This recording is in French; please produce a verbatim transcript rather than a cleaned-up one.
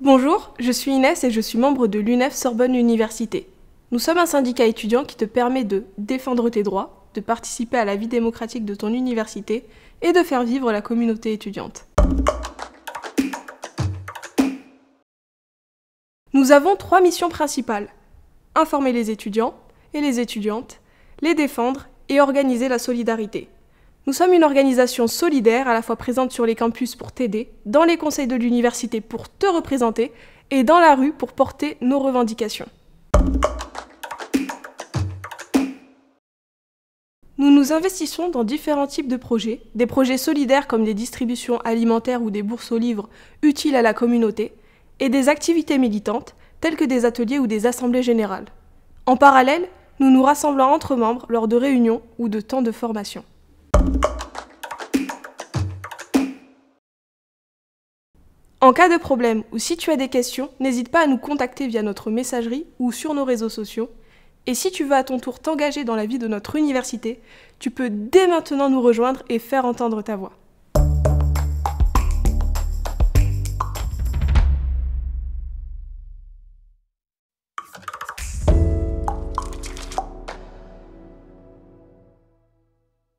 Bonjour, je suis Inès et je suis membre de l'U N E F Sorbonne Université. Nous sommes un syndicat étudiant qui te permet de défendre tes droits, de participer à la vie démocratique de ton université et de faire vivre la communauté étudiante. Nous avons trois missions principales. Informer les étudiants et les étudiantes, les défendre et organiser la solidarité. Nous sommes une organisation solidaire à la fois présente sur les campus pour t'aider, dans les conseils de l'université pour te représenter et dans la rue pour porter nos revendications. Nous nous investissons dans différents types de projets, des projets solidaires comme des distributions alimentaires ou des bourses aux livres utiles à la communauté et des activités militantes telles que des ateliers ou des assemblées générales. En parallèle, nous nous rassemblons entre membres lors de réunions ou de temps de formation. En cas de problème ou si tu as des questions, n'hésite pas à nous contacter via notre messagerie ou sur nos réseaux sociaux. Et si tu veux à ton tour t'engager dans la vie de notre université, tu peux dès maintenant nous rejoindre et faire entendre ta voix.